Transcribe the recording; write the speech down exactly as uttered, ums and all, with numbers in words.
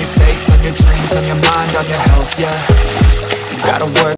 on your faith, on your dreams, on your mind, on your health, yeah. You gotta work.